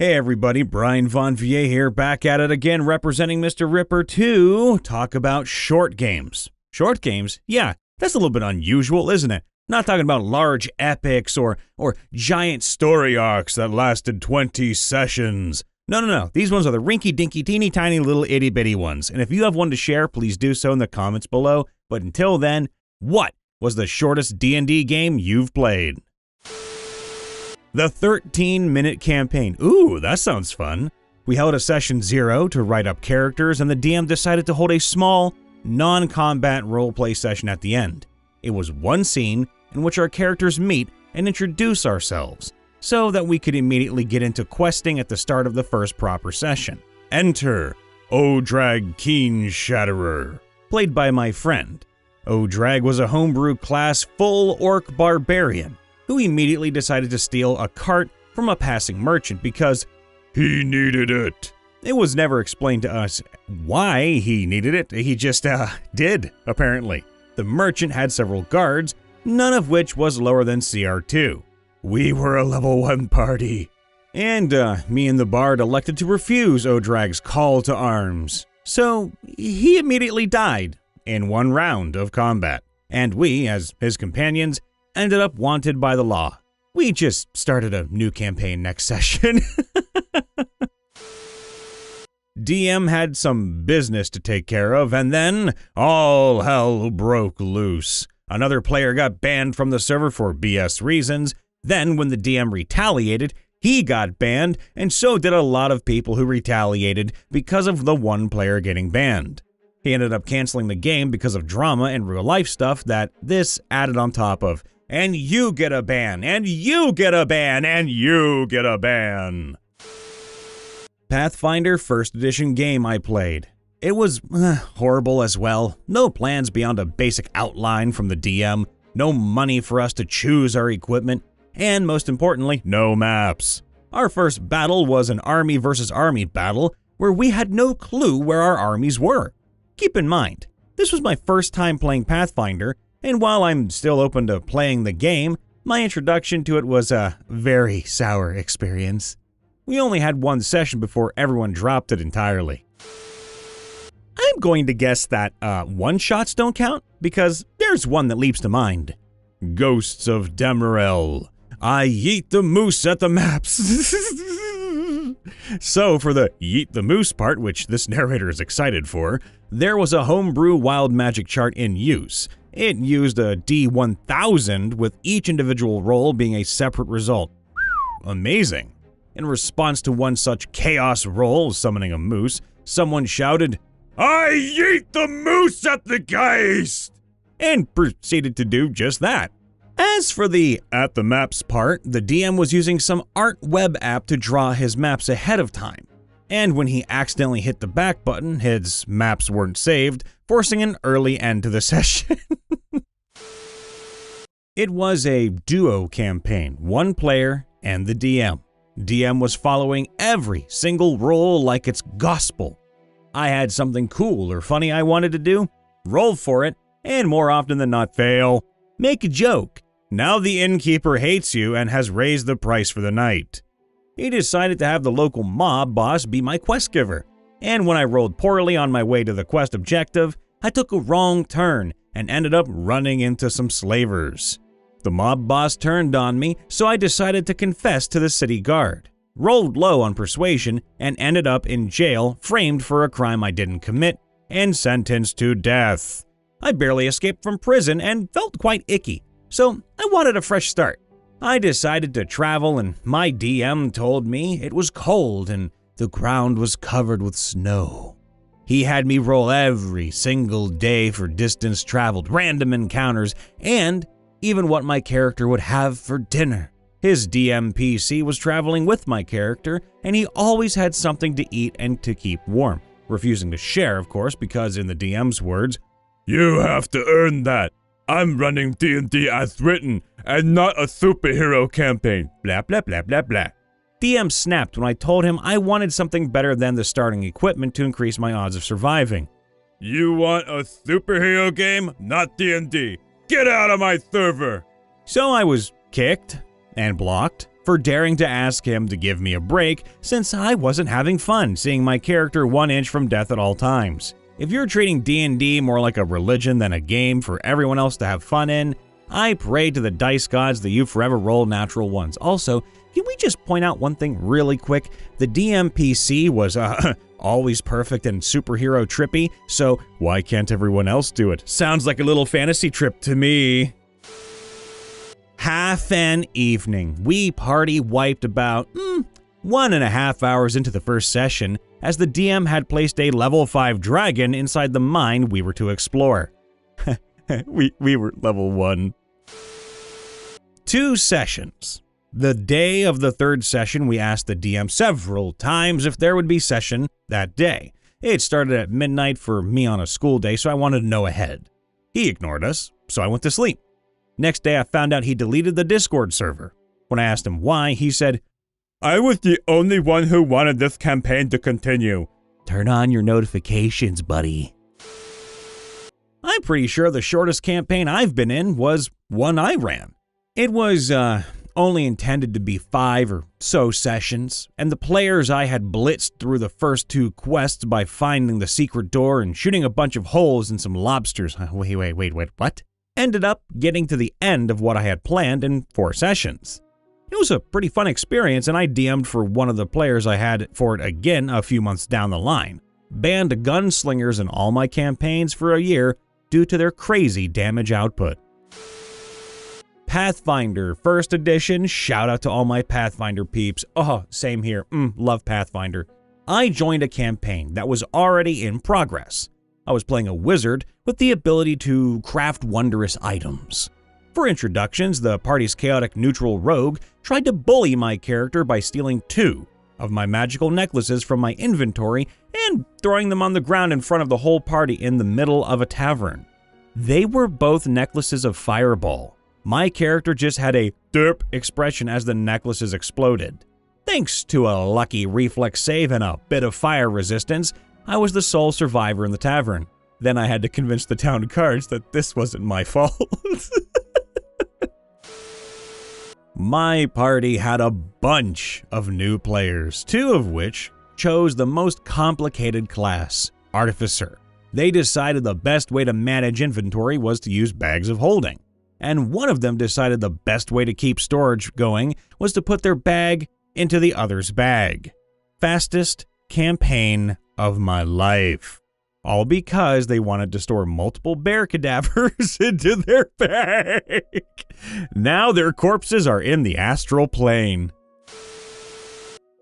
Hey everybody, Brian Vaughn here, back at it again, representing Mr. Ripper to talk about short games. Short games? Yeah, that's a little bit unusual, isn't it? Not talking about large epics or giant story arcs that lasted 20 sessions. No. These ones are the rinky-dinky, teeny-tiny little itty-bitty ones. And if you have one to share, please do so in the comments below. But until then, what was the shortest D&D game you've played? The 13-minute campaign. Ooh, that sounds fun. We held a session 0 to write up characters, and the DM decided to hold a small, non-combat roleplay session at the end. It was one scene in which our characters meet and introduce ourselves, so that we could immediately get into questing at the start of the first proper session. Enter Odrag Keen Shatterer, played by my friend. Odrag was a homebrew class full orc barbarian, who immediately decided to steal a cart from a passing merchant because he needed it. It was never explained to us why he needed it, he just did, apparently. The merchant had several guards, none of which was lower than CR2. We were a level 1 party. And me and the bard elected to refuse Odrag's call to arms. So he immediately died in one round of combat. And we, as his companions, ended up wanted by the law. We just started a new campaign next session. DM had some business to take care of, and then all hell broke loose. Another player got banned from the server for BS reasons. Then, when the DM retaliated, he got banned, and so did a lot of people who retaliated because of the one player getting banned. He ended up canceling the game because of drama and real-life stuff that this added on top of. And you get a ban, and you get a ban, and you get a ban. Pathfinder 1st Edition game I played. It was horrible as well. No plans beyond a basic outline from the DM, no money for us to choose our equipment, and most importantly, no maps. Our first battle was an army versus army battle where we had no clue where our armies were. Keep in mind, this was my first time playing Pathfinder, and while I'm still open to playing the game, my introduction to it was a very sour experience. We only had one session before everyone dropped it entirely. I'm going to guess that one-shots don't count, because there's one that leaps to mind. Ghosts of Demerell. I yeet the moose at the maps. So for the yeet the moose part, which this narrator is excited for, there was a homebrew wild magic chart in use. It used a D1000, with each individual roll being a separate result. Amazing. In response to one such chaos roll summoning a moose, someone shouted, "I yeet the moose at the geist!" and proceeded to do just that. As for the at the maps part, the DM was using some art web app to draw his maps ahead of time. And when he accidentally hit the back button, his maps weren't saved, forcing an early end to the session. It was a duo campaign, one player and the DM. DM was following every single role like it's gospel. I had something cool or funny I wanted to do, roll for it, and more often than not fail. Make a joke. Now the innkeeper hates you and has raised the price for the night. He decided to have the local mob boss be my quest giver, and when I rolled poorly on my way to the quest objective, I took a wrong turn and ended up running into some slavers. The mob boss turned on me, so I decided to confess to the city guard, rolled low on persuasion, and ended up in jail, framed for a crime I didn't commit, and sentenced to death. I barely escaped from prison and felt quite icky, so I wanted a fresh start. I decided to travel, and my DM told me it was cold and the ground was covered with snow. He had me roll every single day for distance traveled, random encounters, and even what my character would have for dinner. His DM PC was traveling with my character, and he always had something to eat and to keep warm, refusing to share, of course, because in the DM's words, "You have to earn that. I'm running D&D as written, and not a superhero campaign. Blah, blah, blah, blah, blah." DM snapped when I told him I wanted something better than the starting equipment to increase my odds of surviving. "You want a superhero game? Not D&D. Get out of my server!" So I was kicked and blocked for daring to ask him to give me a break, since I wasn't having fun seeing my character 1 inch from death at all times. If you're treating D&D more like a religion than a game for everyone else to have fun in, I pray to the dice gods that you forever roll natural ones. Also, can we just point out one thing really quick? The DM PC was always perfect and superhero trippy, so why can't everyone else do it? Sounds like a little fantasy trip to me. Half an evening. We party wiped about 1.5 hours into the first session, as the DM had placed a level 5 dragon inside the mine we were to explore. We were level 1. 2 sessions. The day of the third session, we asked the DM several times if there would be session that day. It started at midnight for me on a school day, so I wanted to know ahead. He ignored us, so I went to sleep. Next day, I found out he deleted the Discord server. When I asked him why, he said, "I was the only one who wanted this campaign to continue. Turn on your notifications, buddy." I'm pretty sure the shortest campaign I've been in was one I ran. It was only intended to be 5 or so sessions, and the players I had blitzed through the first 2 quests by finding the secret door and shooting a bunch of holes in some lobsters. Wait, what? Ended up getting to the end of what I had planned in 4 sessions. It was a pretty fun experience, and I DM'd for one of the players I had for it again a few months down the line. Banned gunslingers in all my campaigns for a year due to their crazy damage output. Pathfinder 1st Edition, shout out to all my Pathfinder peeps. Oh, same here, love Pathfinder. I joined a campaign that was already in progress. I was playing a wizard with the ability to craft wondrous items. For introductions, the party's chaotic neutral rogue tried to bully my character by stealing 2 of my magical necklaces from my inventory and throwing them on the ground in front of the whole party in the middle of a tavern. They were both necklaces of fireball. My character just had a derp expression as the necklaces exploded. Thanks to a lucky reflex save and a bit of fire resistance, I was the sole survivor in the tavern. Then I had to convince the town guards that this wasn't my fault. My party had a bunch of new players, 2 of which chose the most complicated class, Artificer. They decided the best way to manage inventory was to use bags of holding, and one of them decided the best way to keep storage going was to put their bag into the other's bag. Fastest campaign of my life. All because they wanted to store multiple bear cadavers into their bag. Now their corpses are in the astral plane.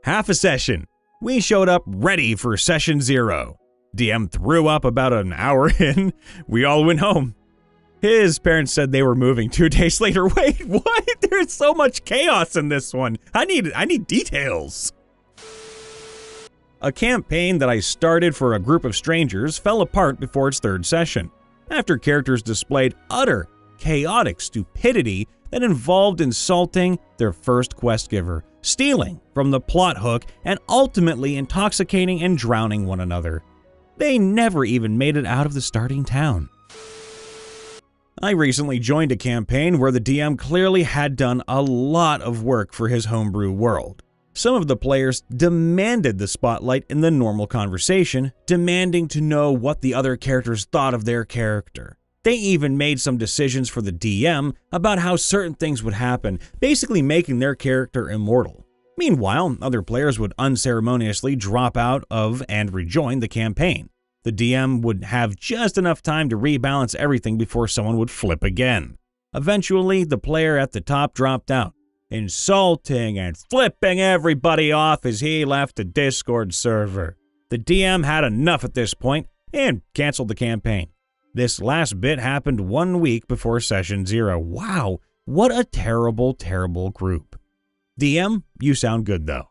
Half a session. We showed up ready for session 0. DM threw up about an hour in. We all went home. His parents said they were moving 2 days later. Wait, what? There's so much chaos in this one. I need details. A campaign that I started for a group of strangers fell apart before its 3rd session, after characters displayed utter chaotic stupidity that involved insulting their first quest giver, stealing from the plot hook, and ultimately intoxicating and drowning one another. They never even made it out of the starting town. I recently joined a campaign where the DM clearly had done a lot of work for his homebrew world. Some of the players demanded the spotlight in the normal conversation, demanding to know what the other characters thought of their character. They even made some decisions for the DM about how certain things would happen, basically making their character immortal. Meanwhile, other players would unceremoniously drop out of and rejoin the campaign. The DM would have just enough time to rebalance everything before someone would flip again. Eventually, the player at the top dropped out, insulting and flipping everybody off as he left the Discord server. The DM had enough at this point and canceled the campaign. This last bit happened 1 week before session 0. Wow, what a terrible, terrible group. DM, you sound good though.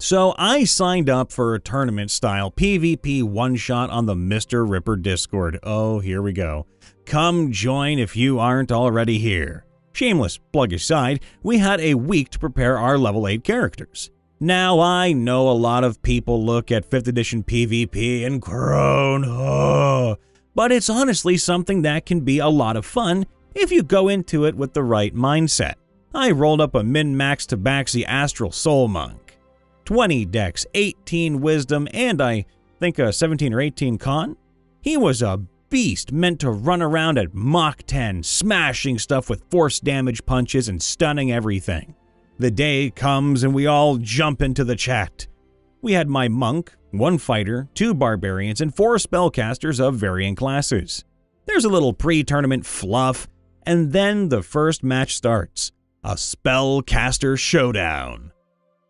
So I signed up for a tournament-style PvP one-shot on the Mr. Ripper Discord. Oh, here we go. Come join if you aren't already here. Shameless plug aside, we had a week to prepare our level 8 characters. Now I know a lot of people look at 5th edition PvP and groan, oh, but it's honestly something that can be a lot of fun if you go into it with the right mindset. I rolled up a min-max Tabaxi Astral Soul Monk, 20 Dex, 18 Wisdom, and I think a 17 or 18 Con. He was a beast meant to run around at Mach 10, smashing stuff with force damage punches and stunning everything. The day comes and we all jump into the chat. We had my monk, one fighter, two barbarians, and four spellcasters of varying classes. There's a little pre-tournament fluff, and then the first match starts. A spellcaster showdown.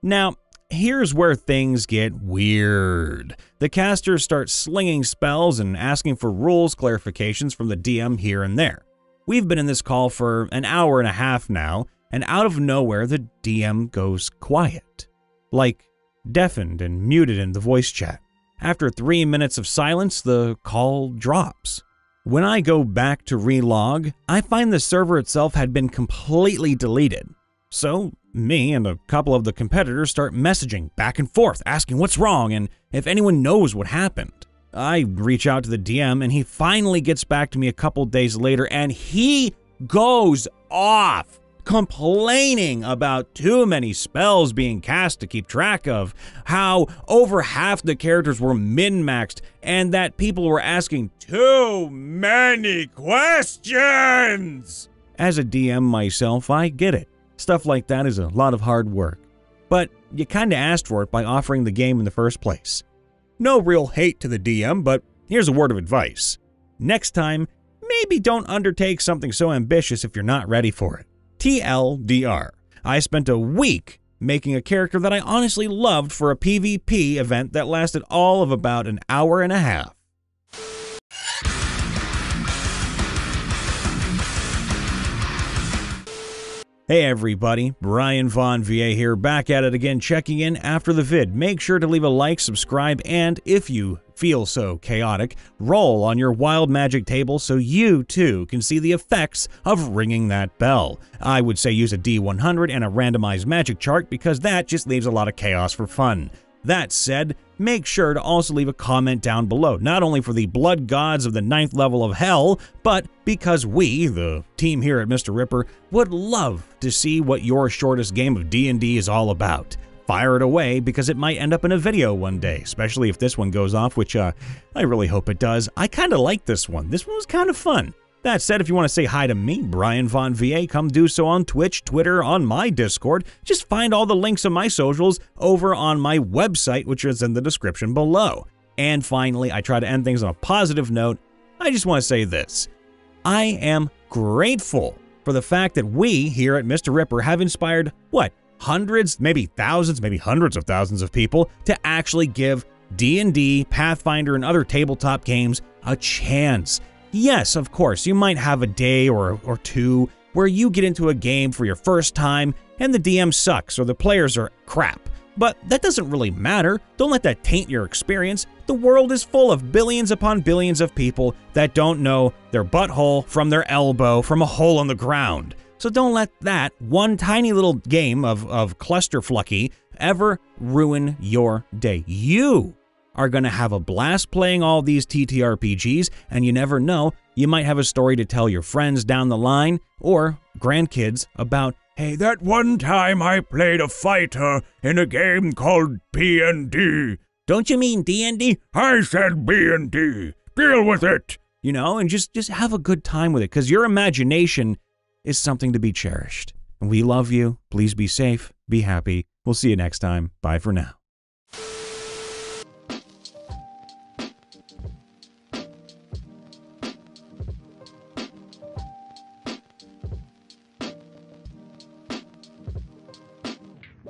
Now, here's where things get weird. The casters start slinging spells and asking for rules clarifications from the DM here and there. We've been in this call for an hour and a half now, and out of nowhere, the DM goes quiet. Like, deafened and muted in the voice chat. After 3 minutes of silence, the call drops. When I go back to relog, I find the server itself had been completely deleted. So, me and a couple of the competitors start messaging back and forth, asking what's wrong and if anyone knows what happened. I reach out to the DM, and he finally gets back to me a couple days later, and he goes off, complaining about too many spells being cast to keep track of, how over half the characters were min-maxed, and that people were asking too many questions! As a DM myself, I get it. Stuff like that is a lot of hard work. But you kinda asked for it by offering the game in the first place. No real hate to the DM, but here's a word of advice. Next time, maybe don't undertake something so ambitious if you're not ready for it. TLDR, I spent a week making a character that I honestly loved for a PvP event that lasted all of about an hour and a half. Hey everybody, Brian Vaughn VA here, back at it again, checking in after the vid. Make sure to leave a like, subscribe, and if you feel so chaotic, roll on your wild magic table so you too can see the effects of ringing that bell. I would say use a D100 and a randomized magic chart because that just leaves a lot of chaos for fun. That said, make sure to also leave a comment down below, not only for the blood gods of the 9th level of hell, but because we, the team here at Mr. Ripper, would love to see what your shortest game of D&D is all about. Fire it away because it might end up in a video one day, especially if this one goes off, which I really hope it does. I kind of like this one. This one was kind of fun. That said, if you want to say hi to me, Brian Vaughn VA, come do so on Twitch, Twitter, on my Discord. Just find all the links on my socials over on my website, which is in the description below. And finally, I try to end things on a positive note. I just want to say this. I am grateful for the fact that we here at Mr. Ripper have inspired, what, hundreds, maybe thousands, maybe hundreds of thousands of people to actually give D&D, Pathfinder, and other tabletop games a chance. Yes, of course, you might have a day or two where you get into a game for your first time and the DM sucks or the players are crap. But that doesn't really matter. Don't let that taint your experience. The world is full of billions upon billions of people that don't know their butthole from their elbow from a hole in the ground. So don't let that one tiny little game of clusterflucky ever ruin your day. You are going to have a blast playing all these TTRPGs, and you never know, you might have a story to tell your friends down the line or grandkids about, hey, that one time I played a fighter in a game called D&D. Don't you mean D&D? I said D&D. Deal with it. You know, and just have a good time with it, because your imagination is something to be cherished. And we love you. Please be safe. Be happy. We'll see you next time. Bye for now.